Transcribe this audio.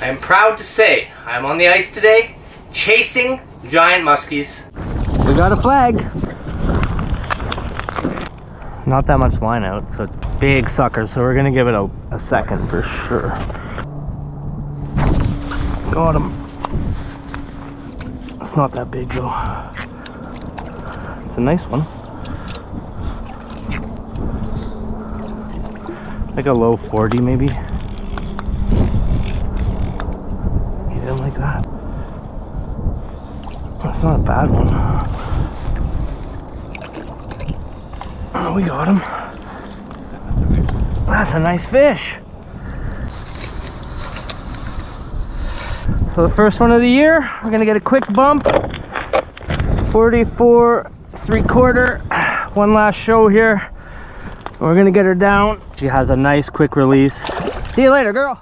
I am proud to say I am on the ice today, chasing giant muskies. We got a flag. Not that much line out, so it's a big sucker, so we're gonna give it a second for sure. Got him. It's not that big though. It's a nice one. Like a low 40 maybe. Get him like that. That's not a bad one. Oh, we got him. That's a nice fish. So the first one of the year, we're gonna get a quick bump. 44 3/4. One last show here. We're gonna get her down. She has a nice quick release. See you later, girl.